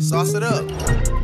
Sauce it up.